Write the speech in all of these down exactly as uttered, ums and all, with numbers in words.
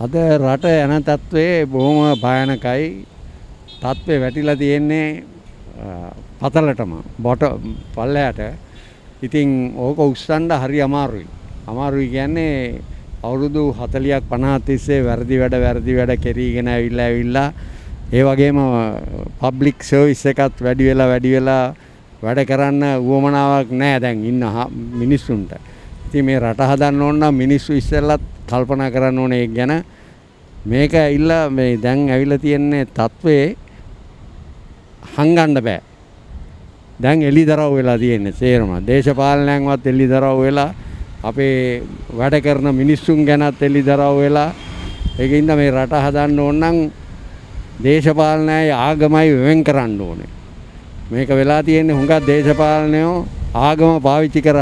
අද රට යන තත්ත්වයේ බොහොම භයානකයි. තත්ත්වේ වැටිලා තියෙන්නේ පතලටම බොට පල්ලයට. ඉතින් ඕක උස්සන්න හරි අමාරුයි. අමාරුයි කියන්නේ අවුරුදු හතලිහක් පනහක් තිස්සේ වැඩි වැඩ වැඩි වැඩ කෙරීගෙන ඇවිල්ලා ඇවිල්ලා ඒ වගේම පබ්ලික් සර්විස් එකත් වැඩි වෙලා වැඩි වෙලා වැඩ කරන්න උවමනාවක් නැහැ දැන් ඉන්න මිනිස්සුන්ට. ඉතින් මේ රට හදන්න ඕන නම් මිනිස්සු ඉස්සෙල්ලත් කල්පනා කරන්න ඕනේ ඒක ගැන. මේක ඇවිල්ලා මේ දැන් ඇවිල්ලා තියෙන්නේ තත්වයේ හංගන්න බෑ. දැන් එලිදරව් වෙලා තියෙන්නේ තේරම. දේශපාලනයන්වත් එලිදරව් වෙලා අපේ වැඩ කරන මිනිස්සුන් ගැනත් එලිදරව් වෙලා ඒකින්ද මේ රට හදන්න ඕන නම් දේශපාලනයයි ආගමයි වෙන් කරන්න ඕනේ. මේක වෙලා තියෙන්නේ හුඟක් දේශපාලනයෝ ආගම පාවිච්චි කර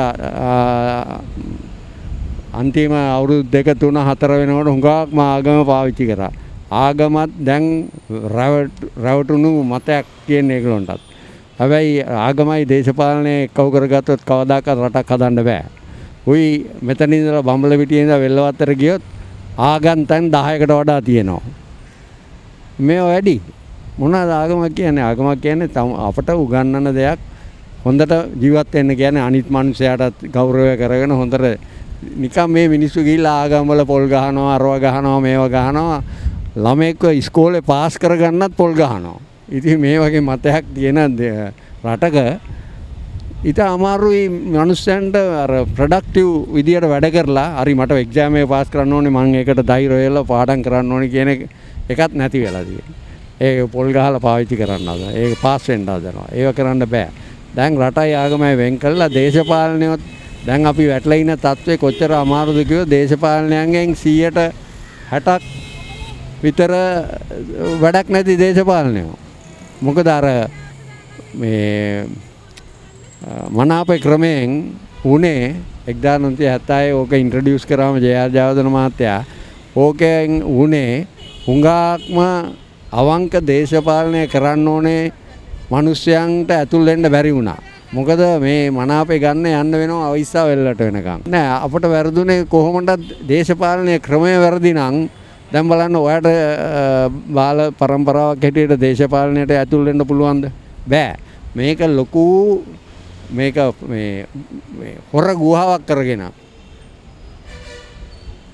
අන්තිම අවුරුදු දෙක තුන හතර වෙනකොට හුඟක්ම ආගම පාවිච්චි කරා. ආගමත් දැන් රැවටුණු මතයක් කියන ඒගොල්ලන්ටත්. හැබැයි ආගමයි දේශපාලනේ එකව කරගත්තොත් කවදාකවත් රටක් හදන්න බෑ. උයි මෙතන ඉඳලා බම්බල පිටියේ ඉඳලා වෙල්ලවත්තර ගියොත් ආගම් තන් දහයකට වඩා තියෙනවා. මේ වැඩි මොනවාද ආගමක් කියන්නේ? ආගමක් කියන්නේ අපට උගන්වන දෙයක්. හොඳට ජීවත් වෙන්න කියන්නේ අනිත් මිනිස්සයාට ගෞරවය කරගෙන හොඳට නිකන් මේ මිනිස්සු ගිහිල්ලා ආගම්වල පොල් ගහනවා, අරව ගහනවා, මේව ගහනවා. ළමෙක්ව ඉස්කෝලේ පාස් කරගන්නත් පොල් ගහනවා. ඉතින් මේ වගේ මතයක් තියෙන රටක ඊට අමාරුයි මිනිස්සුන්ට අර ප්‍රොඩක්ටිව් විදියට වැඩ කරලා හරි මට එක්සෑම් එක පාස් කරන්න ඕනේ, මම ඒකට ධෛර්යය වෙලා පාඩම් කරන්න ඕනේ කියන එකත් නැති වෙලා තියෙනවා. ඒක පොල් ගහලා පාවිච්චි කරන්න හදනවා. ඒක පාස් වෙන්න හදනවා. ඒක කරන්න බෑ. දැන් රටයි ආගමයි වෙන් කළා දේශපාලනයත් දැන් අපි වැටලා ඉන්න තත්ත්වේ කොච්චර අමාරුද කියෝ දේශපාලනයන්ගෙන් සියයට හැටක් විතර වැඩක් නැති දේශපාලනයෝ. මොකද අර මේ මනාපේ ක්‍රමයෙන් උනේ එක්දාස් නවසිය හැත්තෑයේ ඕක ඉන්ට්‍රොඩියුස් කරාම ජේ ආර් ජයවර්ධන මහත්තයා ඕකෙන් උනේ හුඟක්ම අවංක දේශපාලනය කරන්න ඕනේ මිනිස්සුන්ට ඇතුල් වෙන්න බැරි වුණා. මොකද මේ මනාපේ ගන්න යන්න වෙනවා අවිස්සා වෙල්ලට වෙනකම්. නෑ අපට වැරදුනේ කොහොමද දේශපාලනයේ ක්‍රමය වැරදි නම් දැන් බලන්න ඔයාට බාල પરම්පරාවක් හැටියට දේශපාලනයට ඇතුල් වෙන්න පුළුවන්ද? බෑ. මේක ලොකු මේක මේ මේ හොර ගුහාවක් කරගෙන.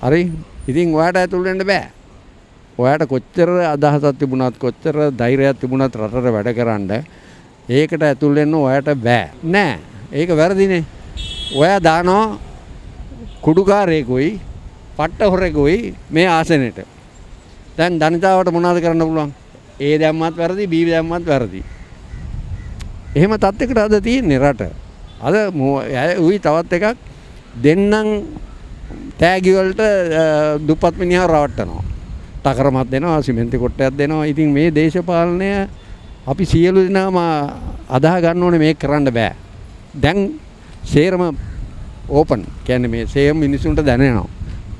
හරි? ඉතින් ඔයාට ඇතුල් වෙන්න බෑ. ඔයාට කොච්චර අදහසක් තිබුණත් කොච්චර ධෛර්යයක් තිබුණත් රටට වැඩ කරන්න ඒකට ඇතුල් වෙන්න ඔයාට බෑ නෑ. ඒක වැරදිනේ. ඔයා දානවා කුඩුකාරයෙකුයි පට්ට හොරෙකුයි මේ ආසනෙට. දැන් ජනතාවට මොනවද කරන්න පුළුවන්? ඒ දැම්මත් වැරදි, බී දැම්මත් වැරදි. එහෙම තත්යකට අද තියෙන්නේ රට. අද උයි තවත් එකක් දෙන්නම් තෑගි වලට දුප්පත් මිනිහව රවට්ටනවා. තකරමත් දෙනවා, සිමෙන්ති කොටයක් දෙනවා. ඉතින් මේ දේශපාලනය අපි සියලු දෙනාම අදාහ ගන්න ඕනේ. මේක කරන්න බෑ. දැන් සේරම ඕපන් කියන්නේ මේ සේම් මිනිසුන්ට දැනෙනවා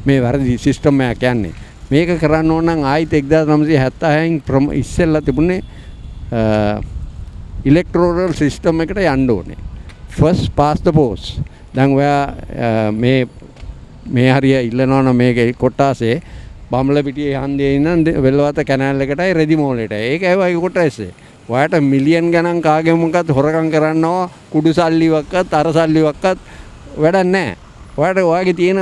මේ වැරදි සිස්ටම් එක කියන්නේ. මේක කරන්න ඕන නම් ආයිත් එක්දාස් නවසිය හැත්තෑයෙන් ඉස්සෙල්ලා තිබුණේ ඉලෙක්ට්‍රෝරල් සිස්ටම් එකට යන්න ඕනේ. First past the post. දැන් ඔයා මේ මේ හරිය ඉල්ලනවා නම් මේක කොටාසේ බම්බල පිටියේ හන්දියේ ඉන්න වෙල්ලවත කැනල් එකටයි රෙදි මෝලෙටයි. ඒක ඇවයි කොටස්සේ. ඔයාට මිලියන් ගණන් කාගේ මොකක්ද හොරකම් කරනවා කුඩු සල්ලිවක්වත් අර සල්ලිවක්වත් වැඩක් නැහැ. ඔයාට ඔයාගේ තියෙන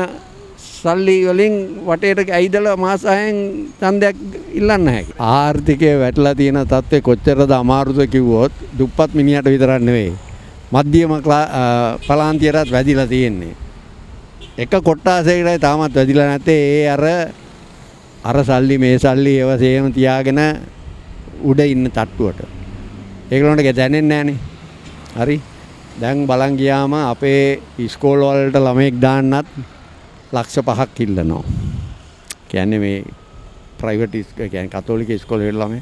සල්ලි වලින් වටේට ඇයිදලා මාස හයෙන් ඡන්දයක් ඉල්ලන්න හැකියි. ආර්ථිකය වැටලා තියෙන තත්ත්වේ කොච්චරද අමාරුද කිව්වොත් දුප්පත් මිනිහට විතරක් නෙවෙයි. මධ්‍යම පලාන්තියටත් වැඩිලා තියෙන්නේ. එක කොට්ටාසයකටයි තාමත් වැඩිලා නැත්තේ. ඒ අර අර සල්ලි මේ සල්ලි ඒව සේම තියාගෙන උඩ ඉන්න තට්ටුවට. ඒගොල්ලන්ට දැනෙන්නේ නැහනේ. හරි. දැන් බලන් ගියාම අපේ ඉස්කෝල වලට ළමෙක් දාන්නත් ලක්ෂ පහක් ඉල්ලනවා. කියන්නේ මේ ප්‍රයිවට් කියන්නේ කතෝලික ඉස්කෝල වල ළමයි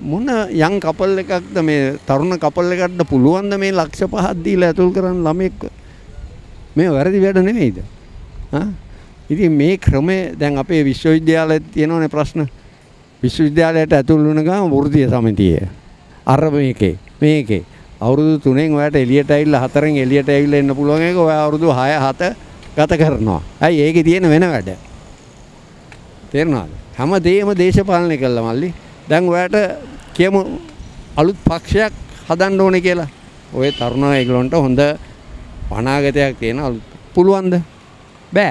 මොන යම් කපල් එකක්ද මේ තරුණ කපල් එකක්ද පුළුවන් ද මේ ලක්ෂ පහක් දීලා ඇතුල් කරන්න ළමෙක්? මේ වැරදි වැඩ නෙමෙයිද? හා ඉතින් මේ ක්‍රමය දැන් අපේ විශ්වවිද්‍යාලයේ තියෙනවනේ ප්‍රශ්න. විශ්වවිද්‍යාලයට ඇතුල් වුණ ගමන් වෘත්තීය සමිතියේ අර මේකේ මේකේ අවුරුදු තුනෙන් ඔයාට එළියට ඇවිල්ලා හතරෙන් එළියට ඇවිල්ලා ඉන්න පුළුවන්. ඒක ඔය අවුරුදු හය හත ගත කරනවා. අයි ඒකේ තියෙන වෙන වැඩ. තේරුණාද? හැමදේම දේශපාලනය කළා මල්ලි. දැන් ඔයාට කියමු අලුත් පක්ෂයක් හදන්න ඕනේ කියලා. ඔය තරුණයෝ ඒගොල්ලන්ට හොඳ අනාගතයක් තියෙන අලුත් පුළුවන්ද? බෑ.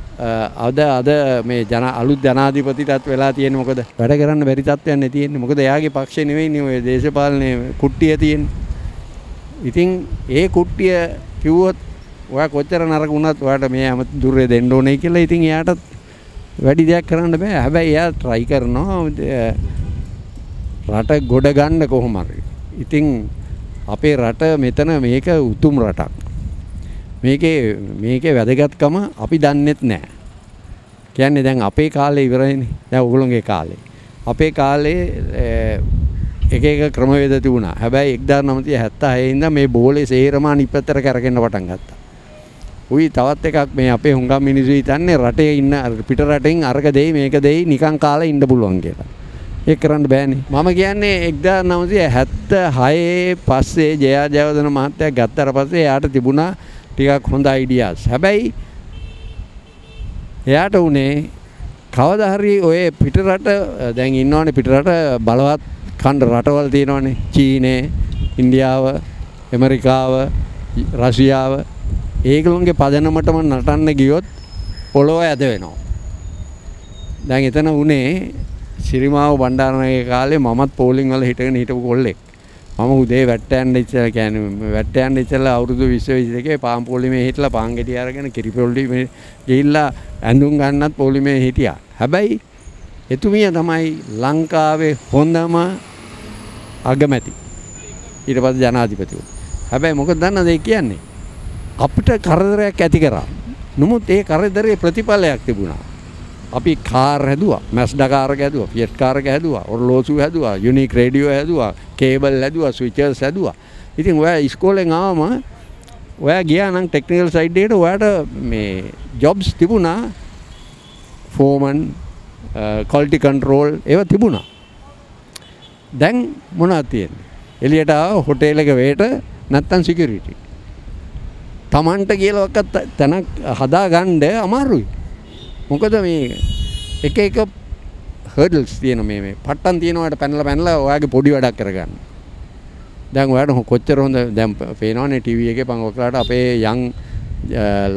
අද අද මේ ජන අලුත් ජනාධිපතිටත් වෙලා තියෙන මොකද? වැඩ කරන්න බැරි තත්ත්වයක් නේ තියෙන්නේ. මොකද එයාගේ පක්ෂේ නෙවෙයිනේ ඔය දේශපාලනේ කුට්ටිය තියෙන්නේ. ඉතින් ඒ කුට්ටිය කිව්වොත් ඔයා කොච්චර නරක වුණත් ඔයාට මේ හැම දුරේ දෙන්න ඕනේ කියලා. ඉතින් එයාටත් වැඩි දෙයක් කරන්න බෑ. හැබැයි එයා try කරනවා රට ගොඩ ගන්න කොහොම හරි. ඉතින් අපේ රට මෙතන මේක උතුම් රටක්. මේකේ මේකේ වැදගත්කම අපි දන්නෙත් නෑ. කියන්නේ දැන් අපේ කාලේ ඉවරයිනේ. දැන් ඕගොල්ලෝගේ කාලේ. අපේ කාලේ එක එක ක්‍රමවේද තිබුණා. හැබැයි එක්දාස් නවසිය හැත්තෑ ඉඳන් මේ බෝලේ සේරම අනිපතර කරගෙන පටන් ගත්තා. උයි තවත් එකක් මේ අපේ හුඟක් මිනිස්සු හිතන්නේ රටේ ඉන්න පිට රටෙන් අරක දෙයි මේක දෙයි නිකන් කාලා ඉන්න පුළුවන් කියලා. ඒක කරන්න බෑනේ. මම කියන්නේ එක්දාස් නවසිය හැත්තෑ පස්සේ ජයජයවර්ධන මහත්තයා ගත්තාට පස්සේ එයාට තිබුණා ටිකක් හොඳ අයිඩියාස්. හැබැයි එයාට උනේ කවදා හරි ඔය පිට රට දැන් ඉන්නවනේ පිට රට බලවත් ඛණ්ඩ රටවල් තියෙනවනේ. චීනය, ඉන්දියාව, ඇමරිකාව, රෂියාව. ඒගොල්ලන්ගේ පදනමටම නටන්න ගියොත් පොළොව ඇද වෙනවා. දැන් එතන උනේ සිරිමාව බණ්ඩාරනායකගේ කාලේ මමත් පෝලිං වල හිටගෙන හිටපු කොල්ලෙක්. මම උදේ වැට්ට යන්න ඉච්චා කියන්නේ වැට්ට යන්න ඉච්චලා අවුරුදු විස්ස විසි දෙකේ පාම් පොලිමේ හිටලා පාන් ගෙඩිය අරගෙන කිරිපොල්ලි මේ ගිහිල්ලා ඇඳුම් ගන්නත් පොලිමේ හිටියා. හැබැයි එතුමිය තමයි ලංකාවේ හොඳම අගමැති. ඊට පස්සේ ජනාධිපතිව. හැබැයි මොකද දන්නවද ඒ කියන්නේ? අපිට කරදරයක් ඇති කරා. නමුත් ඒ කරදරේ ප්‍රතිඵලයක් තිබුණා. අපි කාර් හැදුවා, මැස්ඩා කාර් එක හැදුවා, ෆියට් කාර් එක හැදුවා, ඔරලෝසු හැදුවා, යුනික් රේඩියෝ හැදුවා, කේබල් හැදුවා, ස්විචර්ස් හැදුවා. ඉතින් ඔයා ඉස්කෝලෙන් ආවම ඔයා ගියා නම් ටෙක්නිකල් සයිඩ් එකට ඔයාට මේ ජොබ්ස් තිබුණා. ෆෝමන්, ක්වොලිටි කන්ට්‍රෝල් ඒවා තිබුණා. දැන් මොනවද තියෙන්නේ? එළියට ආව හොටෙල් එක වේටර් නැත්නම් සිකියුරිටි. Tamanට කියලා ඔක්ක තැනක් හදාගන්න අමාරුයි. මොකද මේ එක එක හර්ඩල්ස් තියෙන මේ මේ පට්ටම් තියෙනවාට පැනලා පැනලා ඔයාගේ පොඩි වැඩක් කරගන්න. දැන් ඔයාට කොච්චර හොඳ දැන් පේනවනේ ටීවී එකේ පංගවකලාට අපේ යන්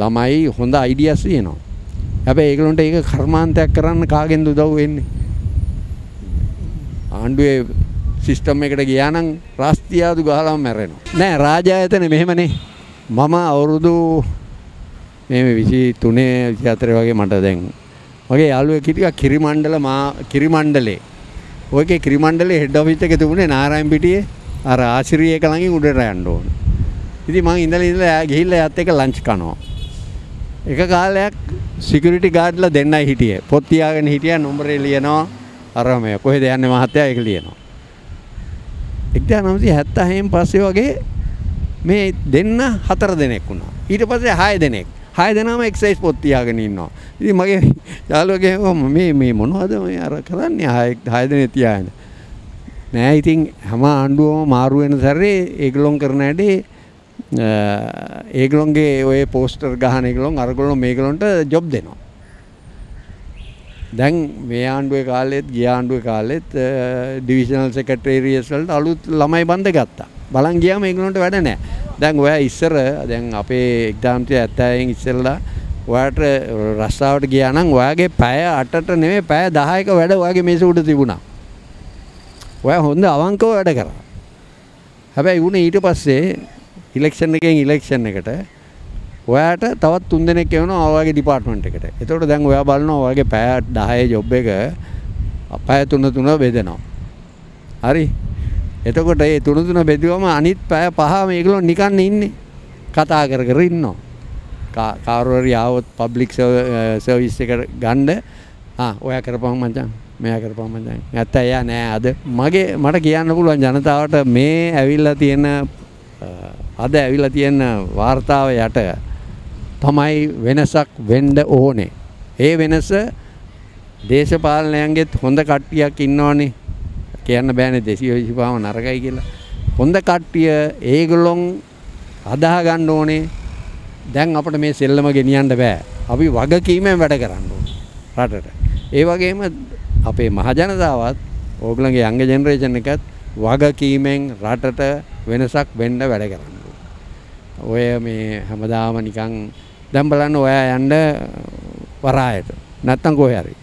ළමයි හොඳ අයිඩියාස් තියෙනවා. හැබැයි ඒගොල්ලන්ට ඒක කර්මාන්තයක් කරන්න කාගෙන්ද උදව් වෙන්නේ? ආණ්ඩුවේ සිස්ටම් එකට ගියා නම් රාස්තියාදු ගහලාම මැරෙනවා. නෑ රාජායතන මෙහෙමනේ. මම අවුරුදු මේ විසි තුනේ විසි හතරේ වගේ මට දැන් මගේ යාළුවෙක් හිටියා කිරිමණ්ඩල මා කිරිමණ්ඩලේ. ඔයකේ කිරිමණ්ඩලේ හෙඩ් ඔෆිස් එක තිබුණේ නාරායන් පිටියේ අර ආශ්‍රියක ළඟින් උඩට යන්න ඕන. ඉතින් මම ඉඳලා ඉඳලා ගිහිල්ලා එයාත් එක්ක ලන්ච් කනවා. එක කාලයක් සිකියුරිටි ගාඩ්ලා දෙන්නයි හිටියේ. පොත් තියාගෙන හිටියා නම්බරේ ලියනවා. අර මේ කොහෙද යන්නේ මහත්තයා ඒක ලියනවා. එක්දාස් නවසිය හැත්තෑ න් පස්සේ වගේ මේ දෙන්න හතර දෙනෙක් වුණා. ඊට පස්සේ හය දෙනෙක්. හය දෙනාම එක්සයිස් පොත් තියාගෙන ඉන්නවා. ඉතින් මගේ යාළුවා මේ මේ මොනවද මේ අර කරන්නේ හය දෙනෙක් තියාගෙන. නෑ ඉතින් හැම ආණ්ඩුවම මාරු වෙන සැරේ ඒගොල්ලෝ කරන හැටි ඒගොල්ලෝගේ ඔය පෝස්ටර් ගහන ඒගොල්ලෝ අරගොල්ලෝ මේගොල්ලන්ට ජොබ් දෙනවා. දැන් මේ ආණ්ඩුවේ කාලෙත් ගිය ආණ්ඩුවේ කාලෙත් ඩිවිෂනල් සෙක්‍රටරියස් වලට අලුත් ළමයි බඳගත්තා. බලන් ගියාම ඒගොල්ලන්ට වැඩ නෑ. දැන් ඔයා ඉස්සර දැන් අපේ එක්දාස් නවසිය හැත්තෑ න් ඉස්සෙල්ලා ඔයාට රස්සාවට ගියා නම් ඔයාගේ පැය අටට නෙමෙයි පැය දහයක වැඩ ඔයාගේ මේස උඩ තිබුණා. ඔයා හොඳ අවංකව වැඩ කරා. හැබැයි උනේ ඊට පස්සේ ඉලෙක්ෂන් එකෙන් ඉලෙක්ෂන් එකට ඔයාට තවත් තුන් දෙනෙක් එවනවා ඔයාගේ ඩිපාර්ට්මන්ට් එකට. එතකොට දැන් ඔයා බලනවා ඔයාගේ පැය දහයේ ජොබ් එක පැය තුන තුන බෙදෙනවා. හරි. එතකොට ඒ තුන තුන බෙදුවම අනිත් පැය පහම ඒගොල්ලෝ නිකන් ඉන්නේ. කතා කර කර ඉන්නවා. කාර්වරි ආවොත් පබ්ලික් සර්විස් එක ගන්න. ආ ඔයා කරපහම මචං. මෙයා කරපමන් දැන්. ඇත්ත එයා නෑ අද. මගේ මට කියන්න පුළුවන් ජනතාවට මේ ඇවිල්ලා තියෙන අද ඇවිල්ලා තියෙන වார்த்தාව යට තමයි වෙනසක් වෙන්න ඕනේ. ඒ වෙනස දේශපාලනයන්ගෙත් හොඳ කට්ටියක් ඉන්නවනේ. කියන්න බෑනේ දෙසිය විසිපහම නරකයි කියලා. හොඳ කට්ටිය ඒගොල්ලොන් අදාහ ගන්න ඕනේ. දැන් අපිට මේ සෙල්ලම ගෙනියන්න බෑ. අපි වගකීමෙන් වැඩ කරන්න ඕනේ රටට. ඒ වගේම අපේ මහජනතාවත් ඕගොල්ලන්ගේ යංග ජෙනරේෂන් එකත් වගකීමෙන් රටට වෙනසක් වෙන්න වැඩ කරන්න ඕනේ. ඔය මේ හැමදාම නිකන් දැන් බලන්න ඔයා යන්න වරායට නැත්තම් කොහේ හරි.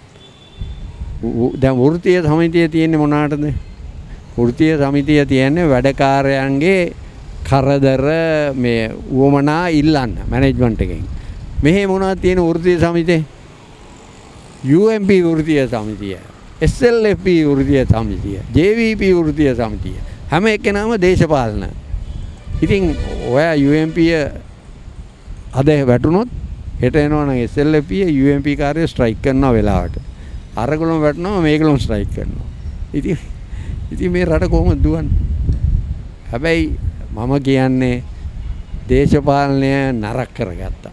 දැන් වෘත්තීය සමිතිය තියෙන්නේ මොනකටද? වෘත්තීය සමිතිය තියෙන්නේ වැඩකාරයන්ගේ කරදර මේ වමනා ඉල්ලන්න මැනේජ්මන්ට් එකෙන්. මෙහි මොනවද තියෙන වෘත්තීය සමිතියේ? U M P වෘත්තීය සමිතිය, S L F P වෘත්තීය සමිතිය, J V P වෘත්තීය සමිතිය. හැම එකේනම දේශපාලන. ඉතින් ඔයා U M P අද වැටුනොත් හෙට එනවනම් S L F P U M P කාර්ය ස්ට්‍රයික් කරනවා වෙලාවට. අරගලම වැටෙනවා මේගලම ස්ට්‍රයික් කරනවා. ඉතින් ඉතින් මේ රට කොහොමද දුවන්නේ? හැබැයි මම කියන්නේ දේශපාලනය නරක කරගත්තා.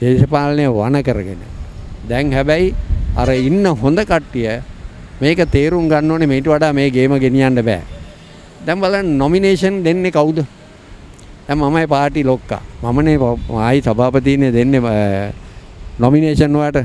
දේශපාලනය වණ කරගෙන. දැන් හැබැයි අර ඉන්න හොඳ කට්ටිය මේක තේරුම් ගන්න ඕනේ මේට වඩා මේ ගේම ගෙනියන්න බෑ. දැන් බලන්න නොමිනේෂන් දෙන්නේ කවුද? දැන් මමයි පාටි ලොක්කා. මමනේ ආයි සභාපතිනේ දෙන්නේ නොමිනේෂන් වලට.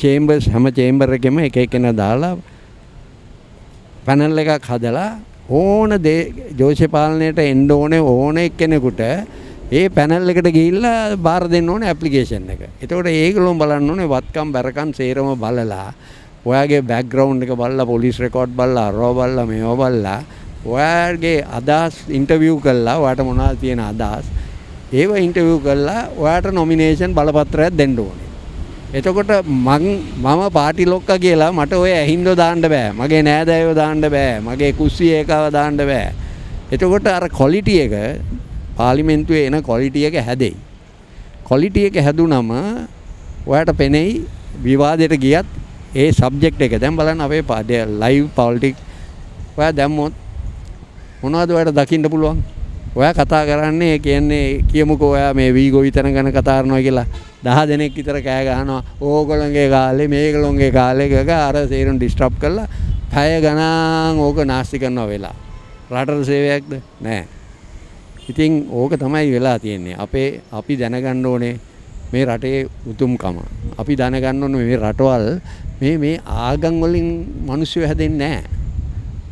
චේම්බර්ස් හැම චේම්බර් එකෙම එක එකන දාලා පැනල් එකක් හදලා ඕන දේ ජෝෂපාලනයට එන්න ඕනේ ඕන එක්කෙනෙකුට ඒ පැනල් එකට ගිහිල්ලා බාර දෙන්න ඕනේ ඇප්ලිකේෂන් එක. එතකොට ඒගොල්ලෝ බලන්න ඕනේ වත්කම් බැරකම් සේරම බලලා ඔයාගේ බෑග්ග්‍රවුන්ඩ් එක බලලා පොලිස් රෙකෝඩ් බලලා අරව බලලා මේව බලලා ඔයාගේ අදහස් ඉන්ටර්විව් කළා ඔයාට මොනවද තියෙන අදහස් ඒව ඉන්ටර්විව් කළා ඔයාට නොමිනේෂන් බලපත්‍රයක් දෙන්න ඕනේ. එතකොට මං මම පාටි ලොක්කා කියලා මට ඔය ඇහින්දෝ දාන්න බෑ. මගේ නෑදෑයෝ දාන්න බෑ. මගේ කුස්සිය එකව දාන්න බෑ. එතකොට අර ක්වොලිටි එක පාර්ලිමේන්තුවේ එන ක්වොලිටි එක හැදෙයි. ක්වොලිටි එක හැදුනම ඔයාට පෙනෙයි විවාදයට ගියත් ඒ සබ්ජෙක්ට් එක. දැන් බලන්න අපේ ලයිව් පොලිටික් ඔයා දැම්මොත් මොනවද ඔයාට දකින්න පුළුවන්? ඔයා කතා කරන්නේ කියන්නේ කියමුකෝ ඔයා මේ වීගෝ විතන ගැන කතා කරනවා කියලා දහ දෙනෙක් විතර කෑ ගහනවා. ඕගොල්ලන්ගේ කාලේ මේගොල්ලන්ගේ කාලේ ගග අර සේරම ඩිස්ටර්බ් කරලා පැය ගණන් ඕක නාස්ති කරනවා වෙලා. රටට සේවයක්ද? නෑ. ඉතින් ඕක තමයි වෙලා තියෙන්නේ. අපේ අපි දැනගන්න ඕනේ මේ රටේ උතුම්කම. අපි දැනගන්න ඕනේ මේ රටවල් මේ මේ ආගම් වලින් මිනිස්සු හැදෙන්නේ නෑ.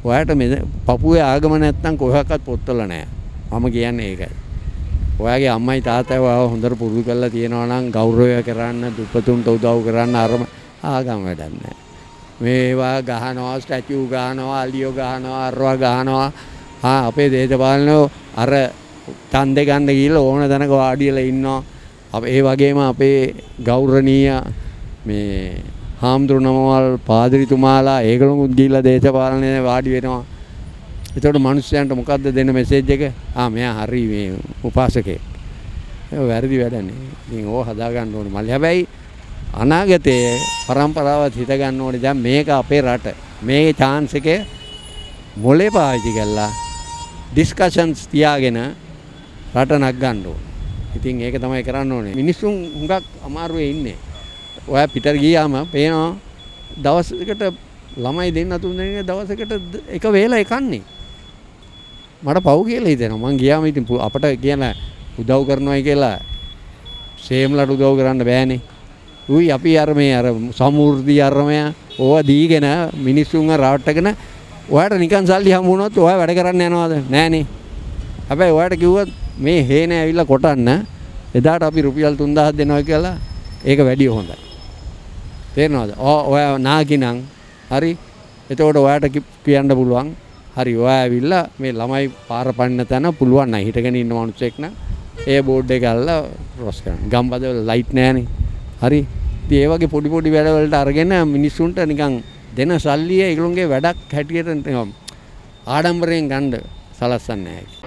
ඔයාට මේ පපුවේ ආගම නැත්තම් කොහොක්වත් පොත්වල නෑ. මම කියන්නේ ඒකයි. ඔයාගේ අම්මයි තාත්තයි ඔයාව හොඳට පුරුදු කරලා තියෙනවා නම් ගෞරවය කරන්න, දුප්පතුන්ට උදව් කරන්න අරම ආගම් වැඩක් නැහැ. මේවා ගහනවා, ස්ටැචු ගහනවා, අලියෝ ගහනවා, අරවා ගහනවා. ආ අපේ දේශපාලනෝ අර ඡන්දේ ගන්න ගිහලා ඕන දණක වාඩිලා ඉන්නවා. අපේ ඒ වගේම අපේ ගෞරවණීය මේ හාමුදුරුවෝමල් පාදිරිතුමාලා ඒගොල්ලෝ ගිහලා දේශපාලනේ වාඩි වෙනවා. එතකොට මිනිස්සුන්ට මොකද්ද දෙන මෙසේජ් එක? ආ මෙයා හරි මේ උපාසකේ. ඒක වැරදි වැඩනේ. ඉතින් ඕව හදා ගන්න ඕනේ මල්ලි. හැබැයි අනාගතයේ પરම්පරාවත් හිත ගන්න ඕනේ. දැන් මේක අපේ රට. මේ chance එකේ මොලේ පාවිච්චි කරලා discussions තියාගෙන රට නක් ගන්න ඕනේ. ඉතින් ඒක තමයි කරන්න ඕනේ. මිනිස්සුන් හුඟක් අමාරුවේ ඉන්නේ. ඔයා පිටර ගියාම පේනවා දවසකට ළමයි දෙන්න තුන් දෙනෙක් දවසකට එක වේලා එකන්නේ. මට පව් කියලා හිතෙනවා. මං ගියාම ඉතින් අපට කියන උදව් කරනවායි කියලා සේම්ලට උදව් කරන්න බෑනේ. උයි අපි අර මේ අර සමෘද්ධි අරමය ඕවා දීගෙන මිනිස්සුන්ව රවට්ටගෙන ඔයාට නිකන් සල්ලි හම්බ වුණොත් ඔයා වැඩ කරන්න යනවද? නෑනේ. හැබැයි ඔයාට කිව්වත් මේ හේන ඇවිල්ලා කොටන්න එදාට අපි රුපියල් තුන් දහස් දෙනවා කියලා ඒක වැඩි හොඳයි. තේරෙනවද? ඔය නාගිනම් හරි එතකොට ඔයාට කියන්න පුළුවන් හරි ඔයා ඇවිල්ලා මේ ළමයි පාර පන්න තැන පුළුවන් නම් හිටගෙන ඉන්න මිනිස්සෙක් නම් ඒ බෝඩ් එක අල්ලලා ක්‍රොස් කරන්න. ගම්බදවල ලයිට් නැහැනේ. හරි. ඉතින් ඒ වගේ පොඩි පොඩි වැඩ වලට අරගෙන මිනිස්සුන්ට නිකන් දෙන සල්ලිය ඒගොල්ලන්ගේ වැඩක් හැටියට ආඩම්බරයෙන් ගන්න සලස්සන්නේ නැහැ.